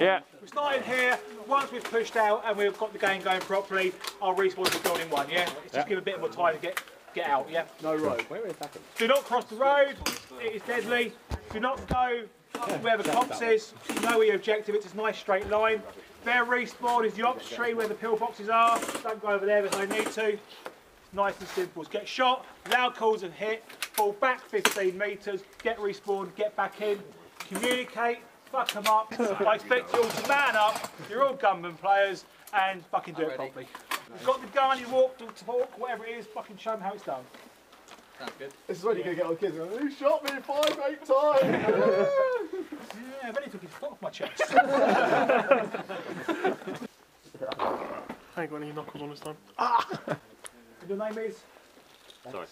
Yeah. We started here, once we've pushed out and we've got the game going properly, I'll respawn to building one, yeah? Let's just give a bit more time to get out, yeah? No road. Where is that? Do not cross the road, it is deadly. Do not go where the cops is, know where your objective is, it's a nice straight line. Their respawn is the ops tree where the pillboxes are, don't go over there if they need to. Nice and simple, get shot, loud calls and hit, fall back 15 metres, get respawned, get back in, communicate, fuck them up. I expect you all to man up, you're all gunman players, and fucking do it properly. You've got the gun, you walk, talk, whatever it is, fucking show them how it's done. Sounds good. This is when you're going to get all the kids, who shot me 5, 8 times? Yeah, I've only took his foot off my chest. I ain't got any knuckles on this time. Ah! Your name is? Sorry.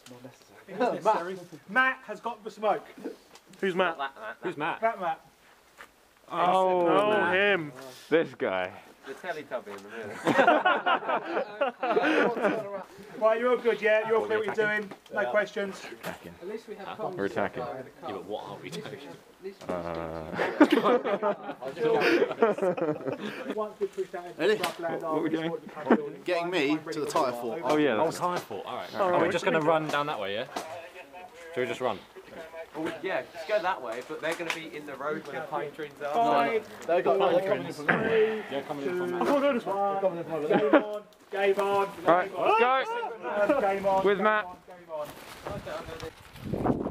Not necessary. Matt has got the smoke. Who's Matt? Who's Matt? Matt. Oh, him. This guy. The Teletubby in the middle. Right, you're all good, yeah? You're all clear what you're doing? No questions? At least we have we're attacking. Yeah, but what are we doing? What are we doing? Getting me to the Tirefort. Oh, yeah. Oh, Tirefort, alright. Are we just going to run down that way, yeah? Shall we just run? Well, yeah, just go that way, but they're going to be in the road where the pine trees are. They've got pine trees. They're coming in from there. Game on, game on. Alright, let's go. Game on. With Matt. Game on.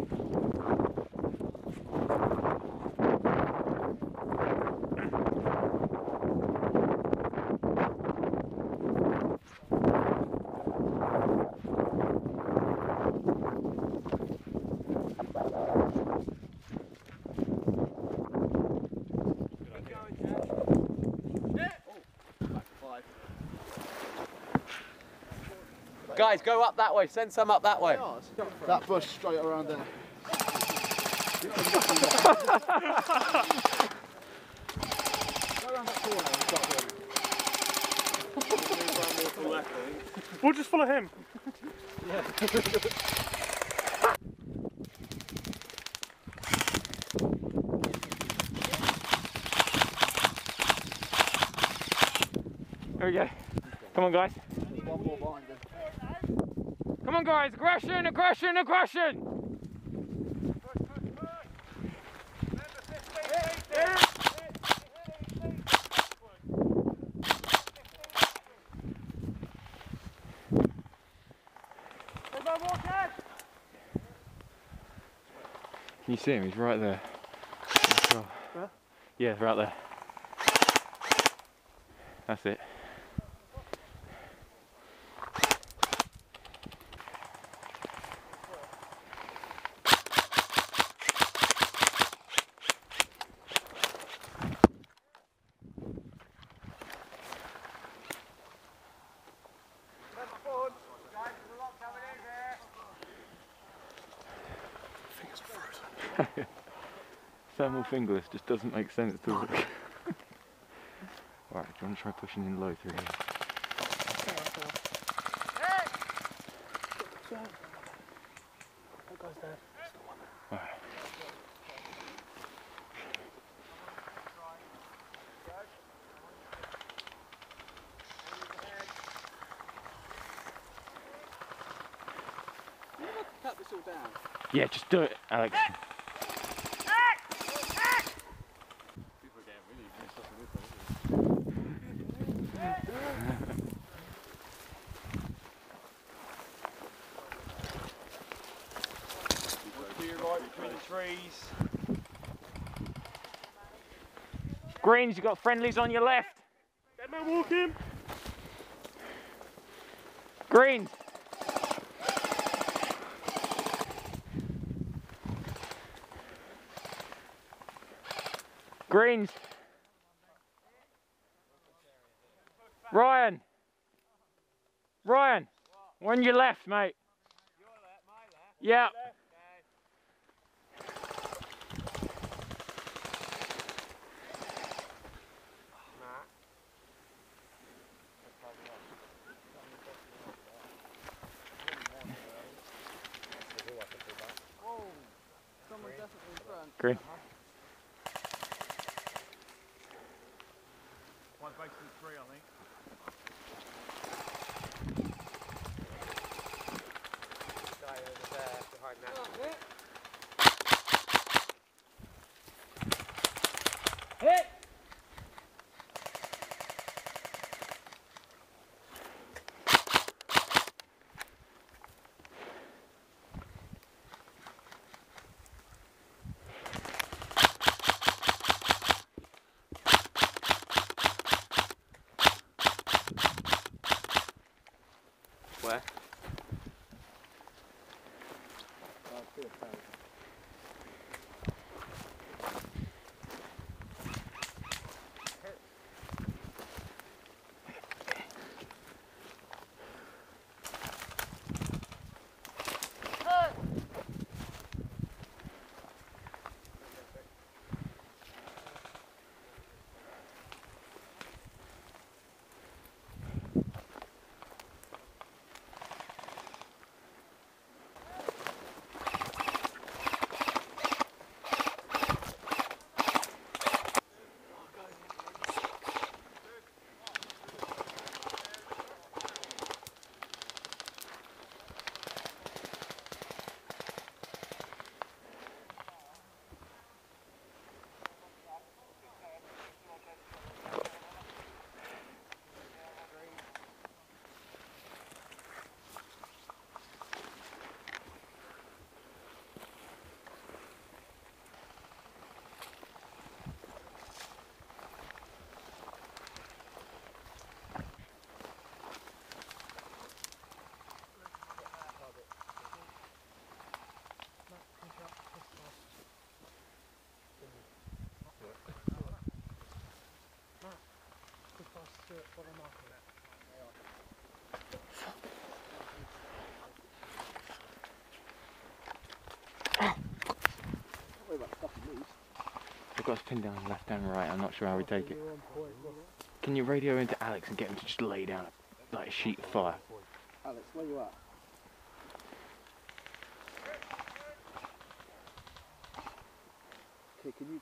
Guys, go up that way. Send some up that way. That bush straight around there. We'll just follow him. Yeah. There we go. Come on, guys. Come on, guys. Aggression, aggression, aggression. Can you see him? He's right there. Yeah, right there. That's it. Thermal fingerless just doesn't make sense to look. Alright, do you want to try pushing in low through here? Alright. Cut this all down. Yeah, just do it, Alex. Greens, you've got friendlies on your left. Dead man walking. Greens. Greens. Ryan. Ryan, on your left, mate. Your left, my left. Yeah. Green. 3, I think. Guy over there behind that. Oh, hit! Where? What am I talking about? Don't worry about fucking loose. We've got us pinned down left and right, I'm not sure how we take it. Can you radio into Alex and get him to just lay down like a sheet of fire? Alex, where you at? Okay, can you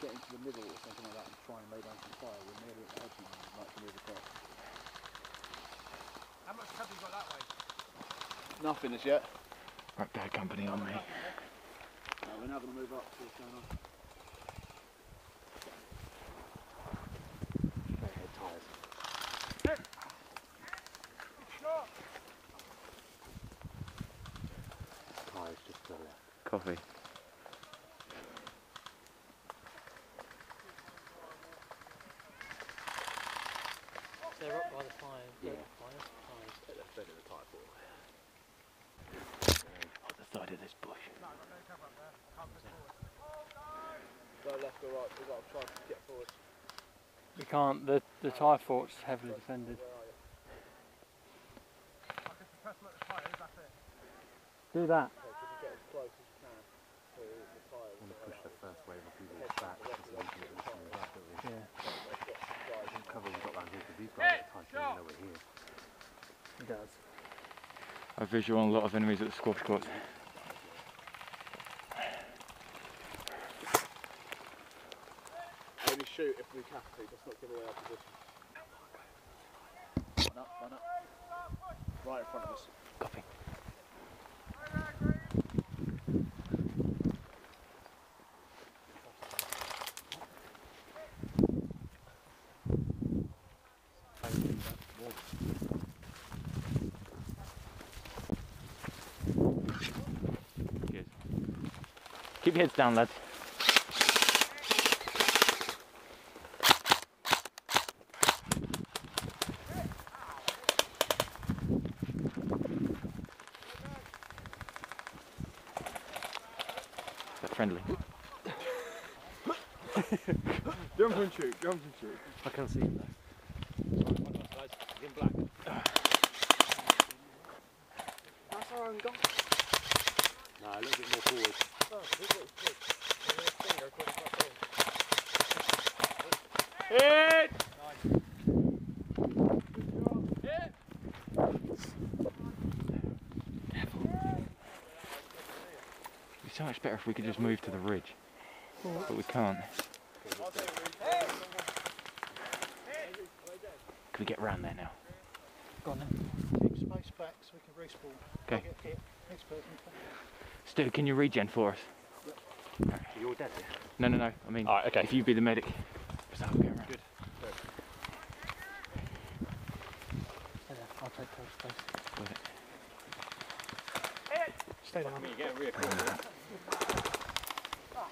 get into the middle or something like that and try and lay down some fire? We're nearly at the edge and we'd like to move across. How much have you got that way? Nothing as yet. Right, Bad Company on me. No, we're now going to move up to what's going on. Straight tires. Tires just to the left. Coffee. They're up by the fire. Yeah. They're left end of the Tirefort. Up the side of this bush. No, no cover up there. Can't push forward. Go left or right. We've got to try to get forward. We can't. The Tirefort's heavily defended. I can suppress them at the fire. That's it. Do that. Okay, so you get as close as you can to the fire. I'm going to push the first wave of people back. Yeah. He does. I visual on a lot of enemies at the squash court. Only shoot if we have to, that's not giving away our position. One up, right in front of us. Copy. Keep your heads down, lads. They're friendly. Jump and shoot, jump and shoot. I can't see him though. Sorry, my God, guys. He's in black. That's our own goal. No, a little bit more forward. Oh, hit! Nice. Hit! It'd be so much better if we could just move to the ridge, but we can't. Hey. Can we get round there now? Go on then. Take space back so we can respawn. Okay. Here. Next person. Stu, can you regen for us? Yep. Right. So you're dead then? No, no, no. I mean, right, okay. If you be the medic. I'll go around. Good. I'll take cold space. With it. Hit. Stay down. You get rear cool, yeah.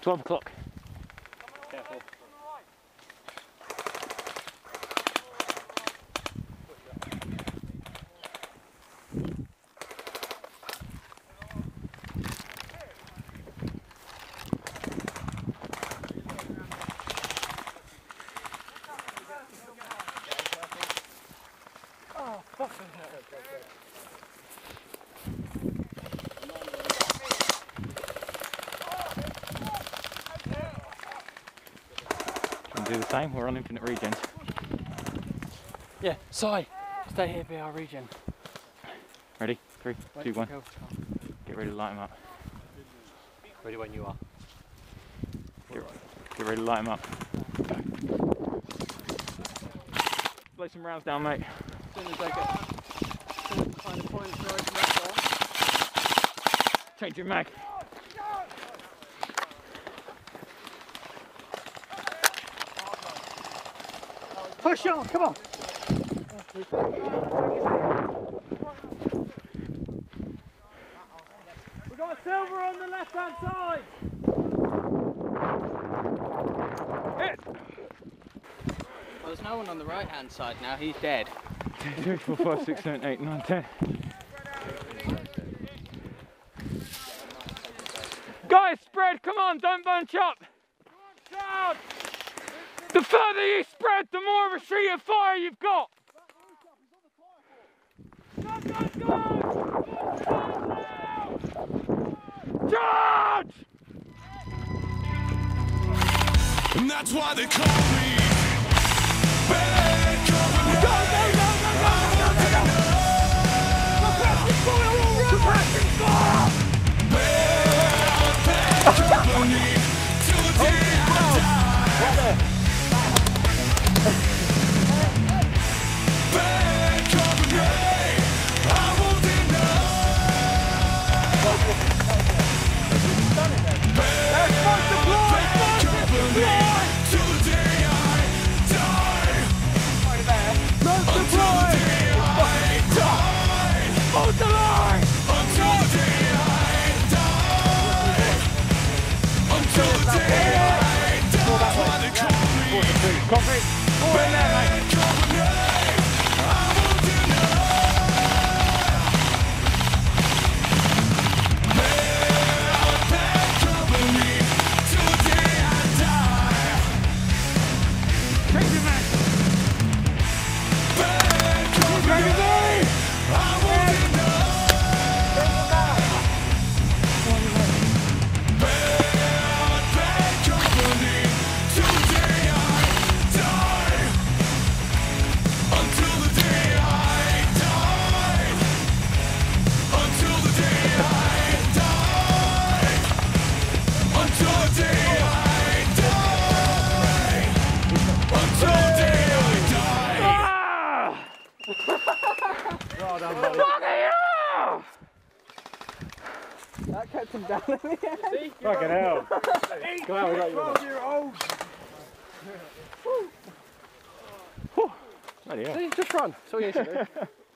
12 o'clock. Careful. Do the same, we're on infinite regens. Yeah, Si, stay here, be our regen. Ready? 3, 2, 1. Get ready to light him up. Ready when you are. Get ready to light him up. Go. Blow some rounds down, mate. Change your mag. Push on, come on! We've got silver on the left hand side! Hit! Well, there's no one on the right hand side now, he's dead. 2, 3, 4, 5, 6, 7, 8, 9, 10. Guys, spread, come on, don't bunch up! Come on, down! The further you spread, the more of a street of fire you've got! Go, go, go! Charge! And that's why they call me Bad Company. Go, go, go, go, go, go, go, go, go! Suppressing fire all round! Suppressing fire! Bad Company, till the day I die! Concrete, go in there, mate. That kept him down in the end. See, fucking hell. Come on, we got you. 12-year-olds. Bloody hell. See, just run. That's all you need to do.